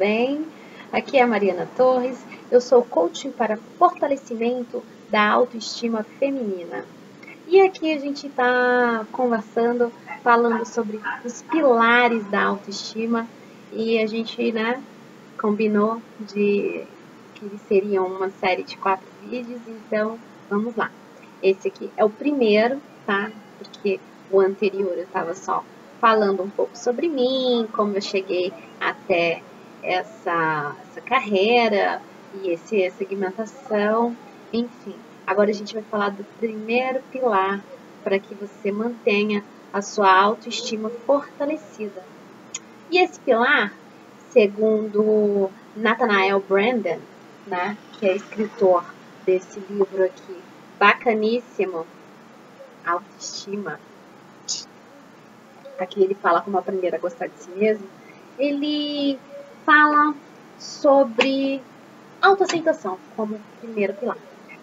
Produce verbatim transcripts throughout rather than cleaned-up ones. bem? Aqui é a Mariana Torres, eu sou coaching para fortalecimento da autoestima feminina. E aqui a gente está conversando, falando sobre os pilares da autoestima e a gente, né, combinou de que seriam uma série de quatro vídeos, então vamos lá. Esse aqui é o primeiro, tá? Porque o anterior eu estava só falando um pouco sobre mim, como eu cheguei até essa, essa carreira e esse, essa segmentação, enfim. Agora a gente vai falar do primeiro pilar para que você mantenha a sua autoestima fortalecida. E esse pilar, segundo Nathanael Brandon, né, que é escritor desse livro aqui, bacaníssimo, Autoestima, aqui ele fala como aprender a gostar de si mesmo, ele fala sobre autoaceitação como primeiro pilar.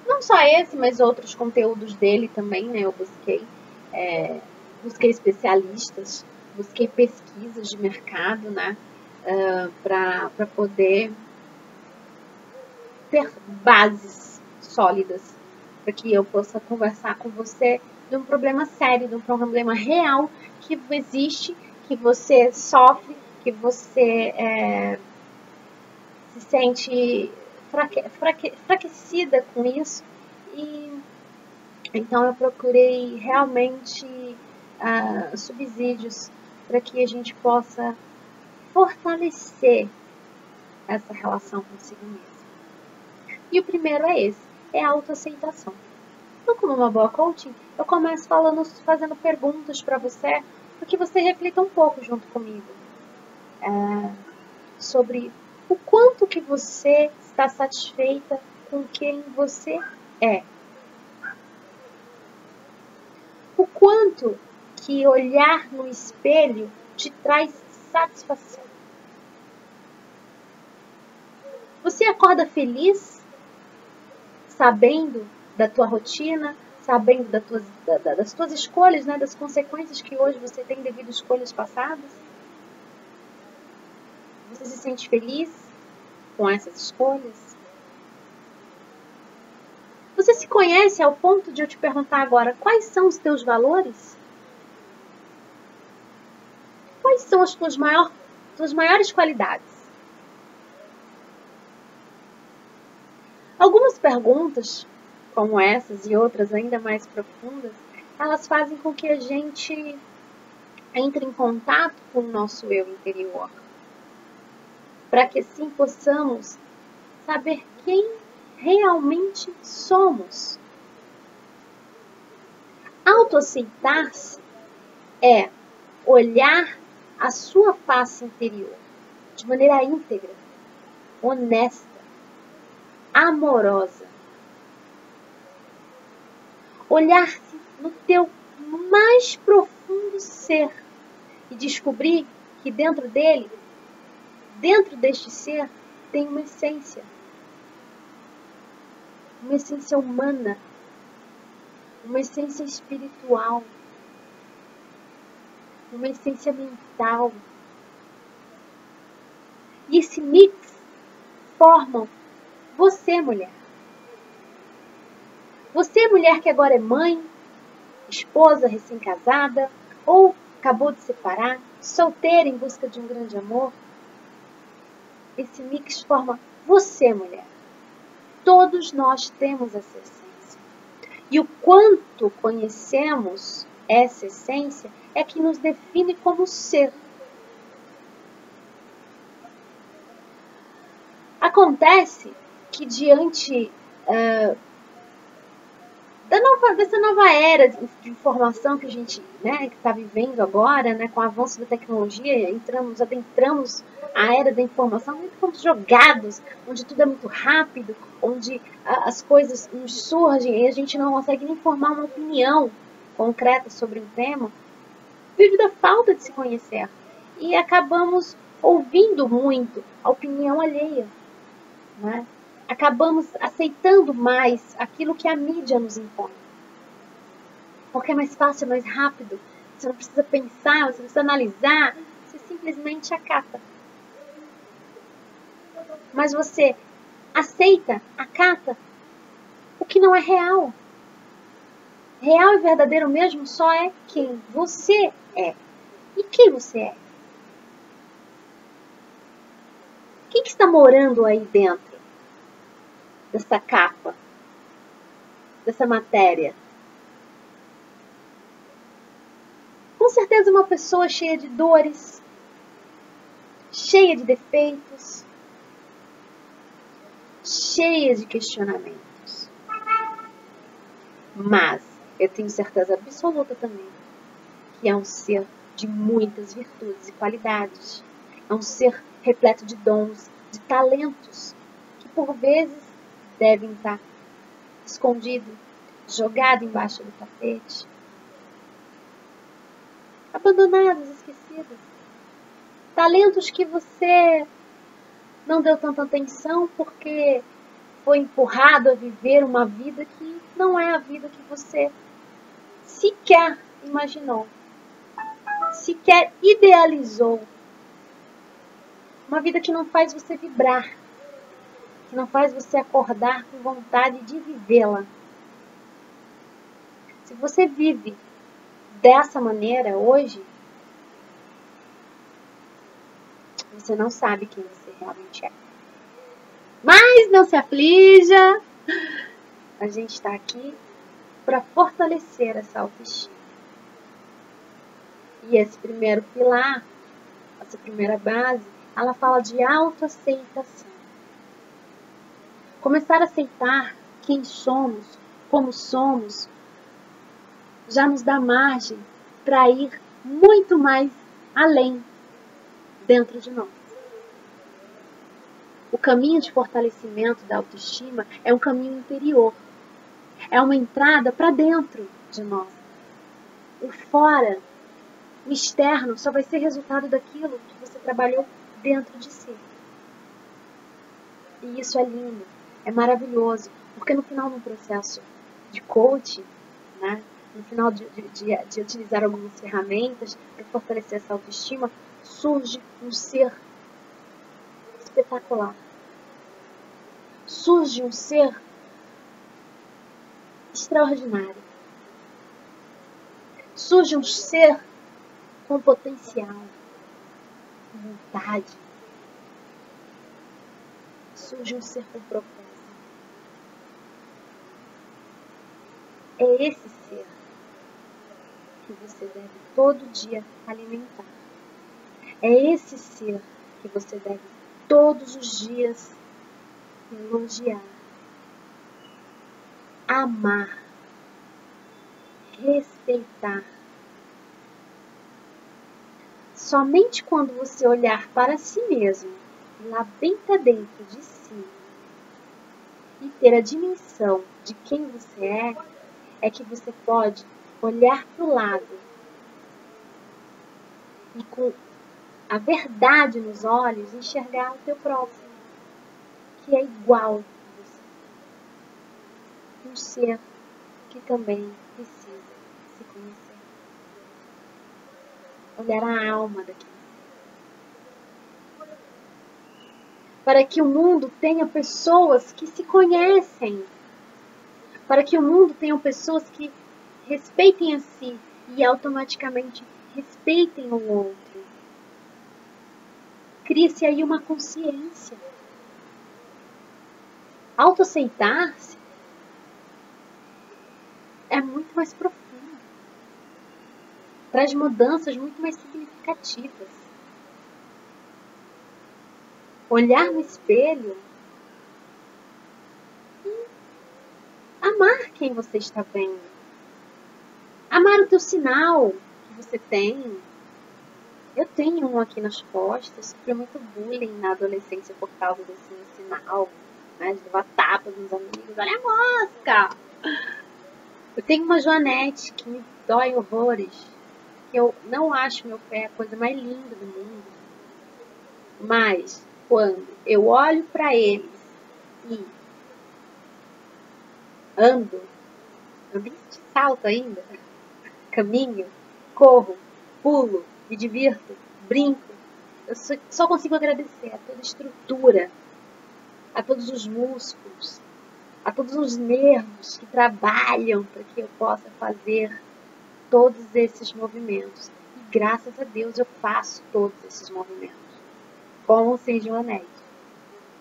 Não só esse, mas outros conteúdos dele também, né? Eu busquei, é, busquei especialistas, busquei pesquisas de mercado, né? Uh, para poder ter bases sólidas para que eu possa conversar com você de um problema sério, de um problema real que existe, que você sofre, que você é, se sente fraque, fraque, fraquecida com isso. E então eu procurei realmente uh, subsídios para que a gente possa fortalecer essa relação consigo mesmo. E o primeiro é esse, é a autoaceitação. Então, como uma boa coaching, eu começo falando, fazendo perguntas para você, para que você reflita um pouco junto comigo é, sobre o quanto que você está satisfeita com quem você é. O quanto que olhar no espelho te traz satisfação. Você acorda feliz, sabendo da tua rotina, sabendo das tuas, das tuas escolhas, né, das consequências que hoje você tem devido a escolhas passadas? Você se sente feliz com essas escolhas? Você se conhece ao ponto de eu te perguntar agora, quais são os teus valores? Quais são as tuas, maior, tuas maiores qualidades? Algumas perguntas, como essas e outras ainda mais profundas, elas fazem com que a gente entre em contato com o nosso eu interior, para que assim possamos saber quem realmente somos. Autoaceitar-se é olhar a sua face interior de maneira íntegra, honesta, amorosa. Olhar-se no teu mais profundo ser e descobrir que dentro dele, dentro deste ser, tem uma essência. Uma essência humana. Uma essência espiritual. Uma essência mental. E esse mix formam você, mulher. Você, mulher que agora é mãe, esposa recém-casada, ou acabou de separar, solteira em busca de um grande amor. Esse mix forma você, mulher. Todos nós temos essa essência. E o quanto conhecemos essa essência é que nos define como ser. Acontece que diante uh, da nova, dessa nova era de, de informação que a gente né, está vivendo agora, né, com o avanço da tecnologia, entramos, adentramos a era da informação, muito como jogados, onde tudo é muito rápido, onde a, as coisas nos surgem e a gente não consegue nem formar uma opinião concreta sobre um tema, devido à falta de se conhecer. E acabamos ouvindo muito a opinião alheia, né? Acabamos aceitando mais aquilo que a mídia nos impõe. Porque é mais fácil, é mais rápido. Você não precisa pensar, você não precisa analisar. Você simplesmente acata. mas você aceita, acata o que não é real. Real e verdadeiro mesmo só é quem você é. E quem você é? Quem que está morando aí dentro dessa capa, dessa matéria? Com certeza uma pessoa cheia de dores, cheia de defeitos, cheia de questionamentos. Mas eu tenho certeza absoluta também que é um ser de muitas virtudes e qualidades. É um ser repleto de dons, de talentos, que por vezes devem estar escondido, jogado embaixo do tapete, abandonados, esquecidos. Talentos que você não deu tanta atenção porque foi empurrado a viver uma vida que não é a vida que você sequer imaginou, sequer idealizou. Uma vida que não faz você vibrar, que não faz você acordar com vontade de vivê-la. Se você vive dessa maneira hoje, você não sabe quem você realmente é. Mas não se aflija! A gente está aqui para fortalecer essa autoestima. E esse primeiro pilar, essa primeira base, ela fala de autoaceitação. Começar a aceitar quem somos, como somos, já nos dá margem para ir muito mais além dentro de nós. O caminho de fortalecimento da autoestima é um caminho interior. É uma entrada para dentro de nós. O fora, o externo, só vai ser resultado daquilo que você trabalhou dentro de si. E isso é lindo, é maravilhoso, porque no final do processo de coaching, né, no final de, de, de, de utilizar algumas ferramentas para fortalecer essa autoestima, surge um ser espetacular. Surge um ser extraordinário. Surge um ser com potencial, vontade. Surge um ser com propósito. É esse ser que você deve todo dia alimentar. É esse ser que você deve todos os dias elogiar, amar, respeitar. Somente quando você olhar para si mesmo, lá bem para dentro de si, e ter a dimensão de quem você é, é que você pode olhar para o lado e, com a verdade nos olhos, enxergar o teu próximo, que é igual a você. Um ser que também precisa se conhecer. Olhar a alma daquele ser. Para que o mundo tenha pessoas que se conhecem. Para que o mundo tenha pessoas que respeitem a si e automaticamente respeitem o outro. Cria-se aí uma consciência. Autoaceitar-se é muito mais profundo. Traz mudanças muito mais significativas. Olhar no espelho e amar quem você está vendo. Amar o teu sinal que você tem. Eu tenho um aqui nas costas, sofri muito bullying na adolescência por causa desse meu sinal, né? De levar tapas nos amigos, olha a mosca! Eu tenho uma joanete que me dói horrores. Que eu não acho meu pé a coisa mais linda do mundo. Mas, quando eu olho para eles e ando, ando de salto ainda, caminho, corro, pulo, me divirto, brinco, eu só consigo agradecer a toda a estrutura a todos os músculos, a todos os nervos que trabalham para que eu possa fazer todos esses movimentos. E graças a Deus eu faço todos esses movimentos. Com ou sem joanéis.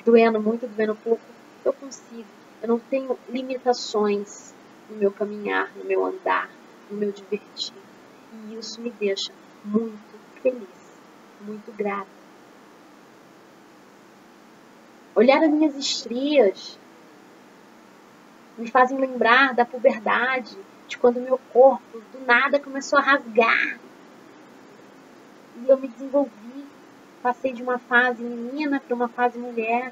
Doendo muito, doendo pouco, eu consigo. Eu não tenho limitações no meu caminhar, no meu andar, no meu divertir. E isso me deixa muito feliz, muito grata. Olhar as minhas estrias me fazem lembrar da puberdade, de quando meu corpo do nada começou a rasgar. E eu me desenvolvi, passei de uma fase menina para uma fase mulher.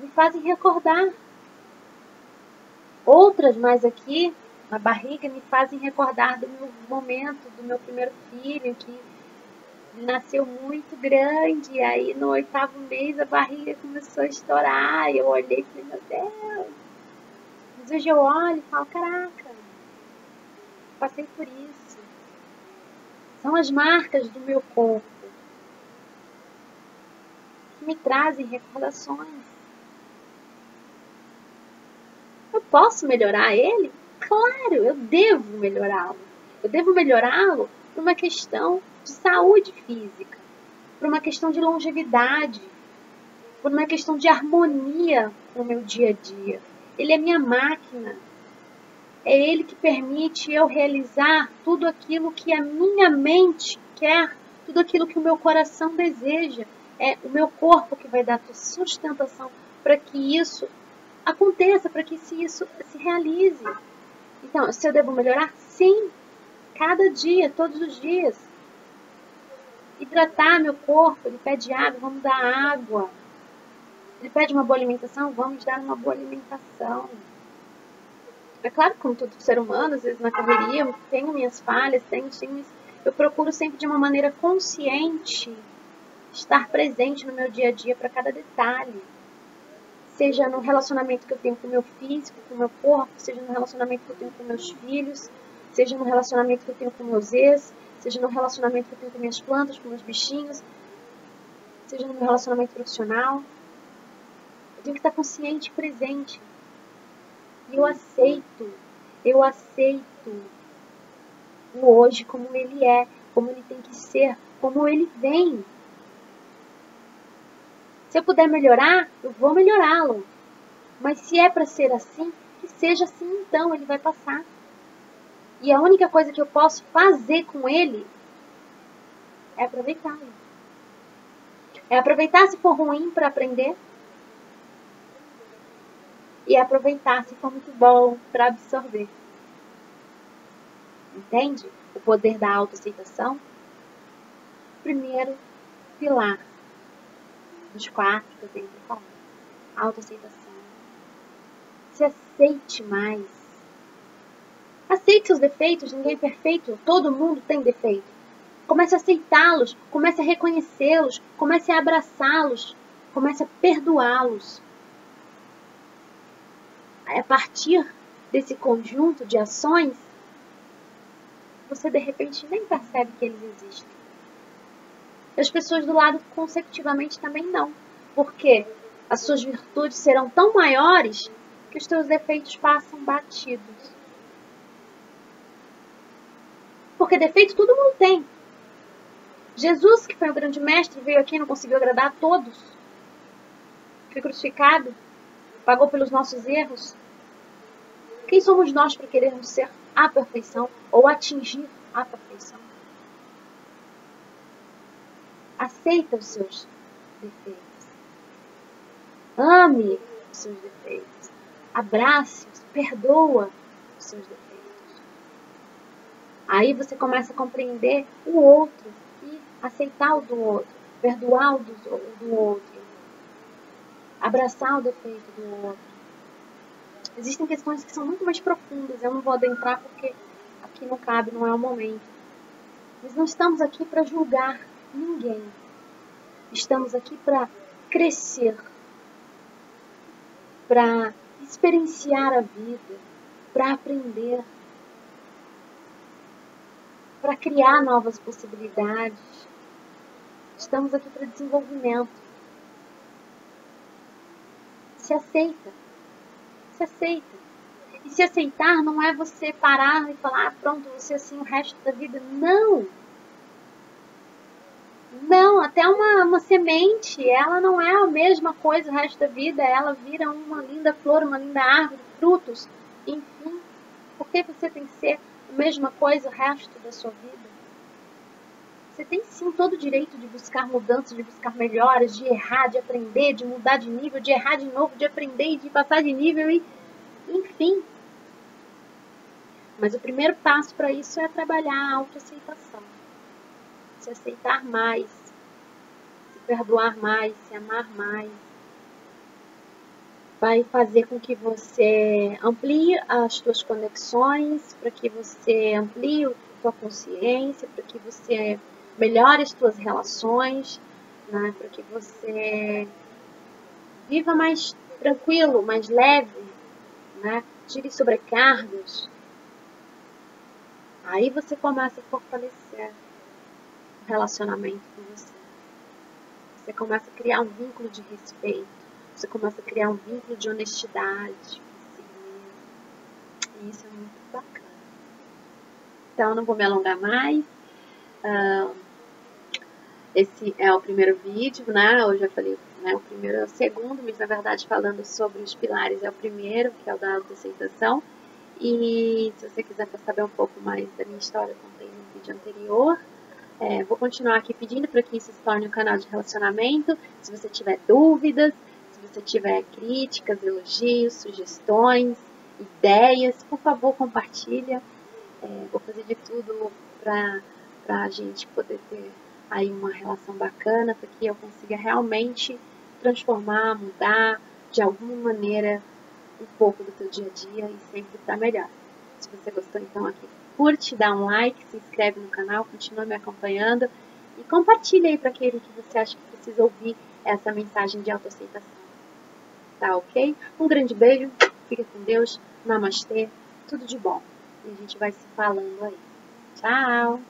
Me fazem recordar. Outras mais aqui, na barriga, me fazem recordar do meu momento, do meu primeiro filho, que nasceu muito grande, e aí no oitavo mês a barriga começou a estourar, e eu olhei e falei, meu Deus. Mas hoje eu olho e falo, caraca, passei por isso. São as marcas do meu corpo que me trazem recordações. Eu posso melhorar ele? Claro, eu devo melhorá-lo. Eu devo melhorá-lo por uma questão de saúde física, por uma questão de longevidade, por uma questão de harmonia com o meu dia a dia. Ele é minha máquina. É ele que permite eu realizar tudo aquilo que a minha mente quer, tudo aquilo que o meu coração deseja. É o meu corpo que vai dar sustentação para que isso aconteça, para que se isso se realize. Então, se eu devo melhorar? Sim. Cada dia, todos os dias. Hidratar meu corpo, ele pede água, vamos dar água. Ele pede uma boa alimentação, vamos dar uma boa alimentação. É claro que, como todo ser humano, às vezes na correria, eu tenho minhas falhas, tenho, tenho, eu procuro sempre de uma maneira consciente estar presente no meu dia a dia para cada detalhe. Seja no relacionamento que eu tenho com o meu físico, com o meu corpo, seja no relacionamento que eu tenho com meus filhos, seja no relacionamento que eu tenho com meus ex, seja no relacionamento que eu tenho com minhas plantas, com meus bichinhos, seja no meu relacionamento profissional. Eu tenho que estar consciente e presente. E eu aceito, eu aceito o hoje como ele é, como ele tem que ser, como ele vem. Se eu puder melhorar, eu vou melhorá-lo. Mas se é para ser assim, que seja assim então, ele vai passar. E a única coisa que eu posso fazer com ele é aproveitá-lo. É aproveitar se for ruim para aprender. E é aproveitar se for muito bom para absorver. Entende? O poder da autoaceitação. Primeiro pilar. Dos quatro que eu tenho que falar. Autoaceitação. Se aceite mais. Aceite seus defeitos, ninguém é perfeito, todo mundo tem defeito. Comece a aceitá-los, comece a reconhecê-los, comece a abraçá-los, comece a perdoá-los. A partir desse conjunto de ações, você de repente nem percebe que eles existem. As pessoas do lado consecutivamente também não, porque as suas virtudes serão tão maiores que os seus defeitos passam batidos. Porque defeito todo mundo tem. Jesus, que foi o grande mestre, veio aqui e não conseguiu agradar a todos. Foi crucificado, pagou pelos nossos erros. Quem somos nós para querermos ser a perfeição ou atingir a perfeição? Aceita os seus defeitos. Ame os seus defeitos. Abrace-os. Perdoa os seus defeitos. Aí você começa a compreender o outro e aceitar o do outro. Perdoar o do outro. Abraçar o defeito do outro. Existem questões que são muito mais profundas. Eu não vou adentrar porque aqui não cabe, não é o momento. Mas não estamos aqui para julgar ninguém. Estamos aqui para crescer, para experienciar a vida, para aprender, para criar novas possibilidades. Estamos aqui para desenvolvimento. se aceita. Se aceita. E se aceitar não é você parar e falar, ah, pronto, você assim o resto da vida. Não! Não, até uma, uma semente, ela não é a mesma coisa o resto da vida. Ela vira uma linda flor, uma linda árvore, frutos, enfim. Por que você tem que ser a mesma coisa o resto da sua vida? Você tem sim todo o direito de buscar mudanças, de buscar melhoras, de errar, de aprender, de mudar de nível, de errar de novo, de aprender e de passar de nível e... enfim. Mas o primeiro passo para isso é trabalhar a autoaceitação. Se aceitar mais, se perdoar mais, se amar mais. Vai fazer com que você amplie as suas conexões, para que você amplie a sua consciência, para que você melhore as suas relações, né? Para que você viva mais tranquilo, mais leve, né? Tire sobrecargas. Aí você começa a fortalecer o relacionamento com você. Você começa a criar um vínculo de respeito. Você começa a criar um vínculo de honestidade consigo mesmo. E isso é muito bacana. Então, não vou me alongar mais. Uh, esse é o primeiro vídeo, né? Eu já falei, né? O primeiro é o segundo, mas na verdade falando sobre os pilares é o primeiro, que é o da autoaceitação. E se você quiser saber um pouco mais da minha história, eu contei no vídeo anterior. É, vou continuar aqui pedindo para que isso se torne um canal de relacionamento. Se você tiver dúvidas, se você tiver críticas, elogios, sugestões, ideias, por favor, compartilha. É, vou fazer de tudo para a gente poder ter aí uma relação bacana, para que eu consiga realmente transformar, mudar de alguma maneira um pouco do teu dia a dia e sempre estar melhor. Se você gostou, então aqui curte, dá um like, se inscreve no canal, continua me acompanhando e compartilha aí para aquele que você acha que precisa ouvir essa mensagem de autoaceitação. Tá ok? Um grande beijo, fica com Deus, namastê, tudo de bom. E a gente vai se falando aí. Tchau!